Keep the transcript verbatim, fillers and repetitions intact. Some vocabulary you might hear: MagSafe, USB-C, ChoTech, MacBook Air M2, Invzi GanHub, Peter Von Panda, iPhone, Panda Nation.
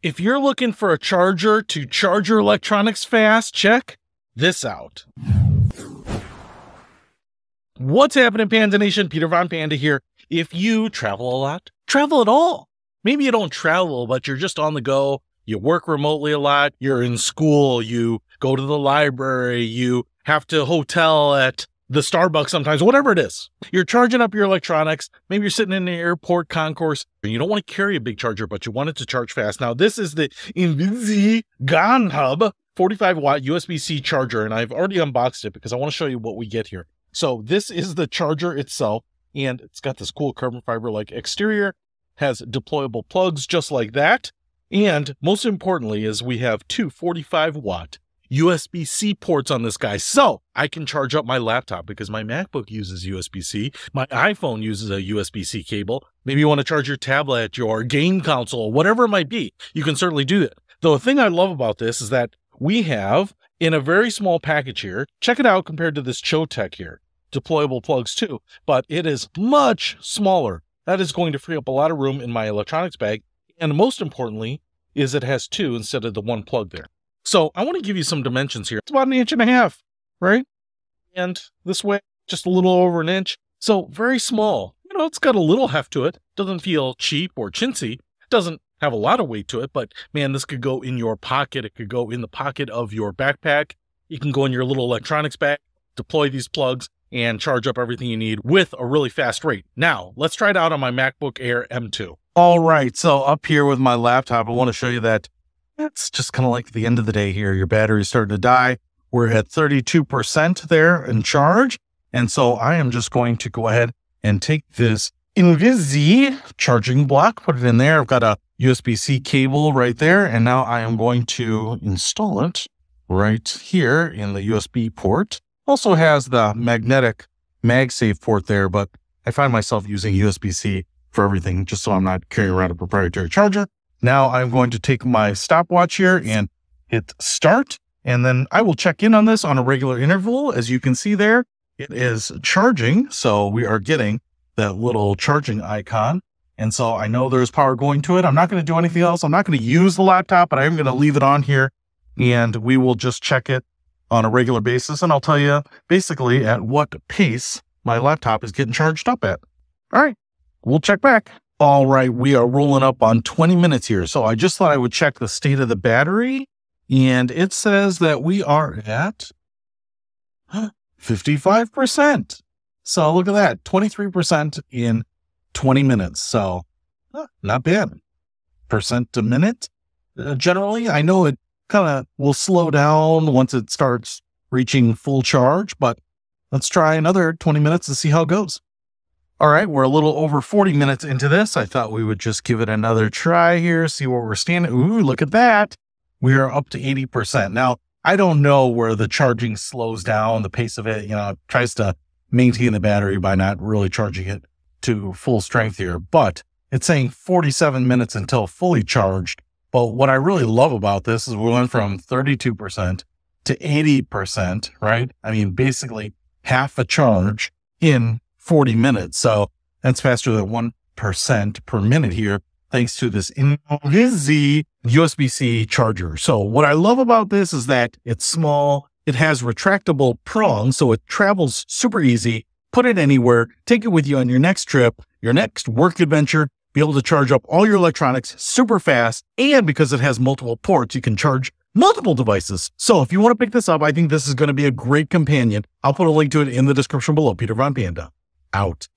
If you're looking for a charger to charge your electronics fast, check this out. What's happening, Panda Nation? Peter Von Panda here. If you travel a lot, travel at all. Maybe you don't travel, but you're just on the go. You work remotely a lot. You're in school. You go to the library. You have to hotel at the Starbucks sometimes, whatever it is. You're charging up your electronics. Maybe you're sitting in the airport concourse and you don't want to carry a big charger, but you want it to charge fast. Now, this is the Invzi GanHub forty-five watt U S B C charger, and I've already unboxed it because I want to show you what we get here. So this is the charger itself, and it's got this cool carbon fiber-like exterior, has deployable plugs just like that, and most importantly is we have two forty-five watt U S B C ports on this guy, so I can charge up my laptop because my MacBook uses U S B C. My iPhone uses a U S B C cable. Maybe you want to charge your tablet, your game console, whatever it might be. You can certainly do that. The thing I love about this is that we have, in a very small package here, check it out compared to this ChoTech here, deployable plugs too, but it is much smaller. That is going to free up a lot of room in my electronics bag, and most importantly is it has two instead of the one plug there. So I want to give you some dimensions here. It's about an inch and a half, right? And this way, just a little over an inch. So very small. You know, it's got a little heft to it. Doesn't feel cheap or chintzy. Doesn't have a lot of weight to it, but man, this could go in your pocket. It could go in the pocket of your backpack. You can go in your little electronics bag, deploy these plugs, and charge up everything you need with a really fast rate. Now, let's try it out on my MacBook Air M two. All right, so up here with my laptop, I want to show you that it's just kind of like the end of the day here. Your battery's starting to die. We're at thirty-two percent there in charge. And so I am just going to go ahead and take this Invzi charging block, put it in there. I've got a U S B C cable right there. And now I am going to install it right here in the U S B port. Also has the magnetic MagSafe port there, but I find myself using U S B C for everything just so I'm not carrying around a proprietary charger. Now I'm going to take my stopwatch here and hit start, and then I will check in on this on a regular interval. As you can see there, it is charging, so we are getting that little charging icon. And so I know there's power going to it. I'm not going to do anything else. I'm not going to use the laptop, but I'm going to leave it on here, and we will just check it on a regular basis, and I'll tell you basically at what pace my laptop is getting charged up at. All right, we'll check back. All right, we are rolling up on twenty minutes here. So I just thought I would check the state of the battery, and it says that we are at fifty-five percent. So look at that, twenty-three percent in twenty minutes. So not bad. Percent a minute. Uh, generally, I know it kind of will slow down once it starts reaching full charge, but let's try another twenty minutes and see how it goes. All right, we're a little over forty minutes into this. I thought we would just give it another try here, see where we're standing. Ooh, look at that. We are up to eighty percent. Now, I don't know where the charging slows down, the pace of it, you know, tries to maintain the battery by not really charging it to full strength here, but it's saying forty-seven minutes until fully charged. But what I really love about this is we went from thirty-two percent to eighty percent, right? I mean, basically half a charge in forty minutes. So that's faster than one percent per minute here, thanks to this Invzi U S B C charger. So what I love about this is that it's small. It has retractable prongs, so it travels super easy. Put it anywhere. Take it with you on your next trip, your next work adventure. Be able to charge up all your electronics super fast. And because it has multiple ports, you can charge multiple devices. So if you want to pick this up, I think this is going to be a great companion. I'll put a link to it in the description below. Peter Von Panda. Out.